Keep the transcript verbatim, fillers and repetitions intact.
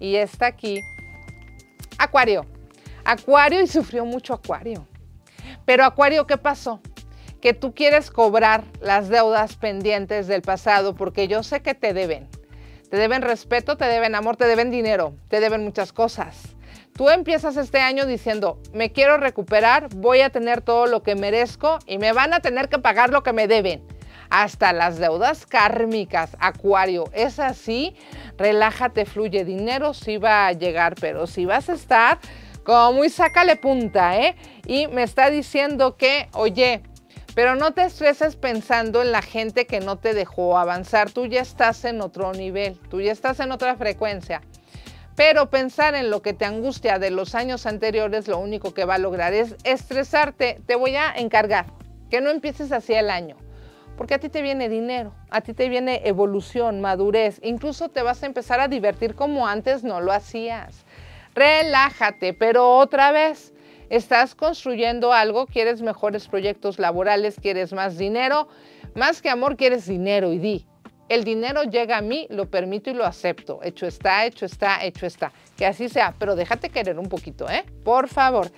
y esta aquí, Acuario. Acuario, y sufrió mucho Acuario. Pero Acuario, ¿qué pasó? Que tú quieres cobrar las deudas pendientes del pasado, porque yo sé que te deben. Te deben respeto, te deben amor, te deben dinero, te deben muchas cosas. Tú empiezas este año diciendo, me quiero recuperar, voy a tener todo lo que merezco y me van a tener que pagar lo que me deben. Hasta las deudas kármicas, Acuario. Es así, relájate, fluye. Dinero sí va a llegar, pero si vas a estar como muy sácale punta, ¿eh? Y me está diciendo que, oye, pero no te estreses pensando en la gente que no te dejó avanzar. Tú ya estás en otro nivel, tú ya estás en otra frecuencia. Pero pensar en lo que te angustia de los años anteriores, lo único que va a lograr es estresarte. Te voy a encargar que no empieces así el año. Porque a ti te viene dinero, a ti te viene evolución, madurez. Incluso te vas a empezar a divertir como antes no lo hacías. Relájate, pero otra vez, estás construyendo algo, quieres mejores proyectos laborales, quieres más dinero. Más que amor, quieres dinero y di. El dinero llega a mí, lo permito y lo acepto. Hecho está, hecho está, hecho está. Que así sea, pero déjate querer un poquito, ¿eh? Por favor.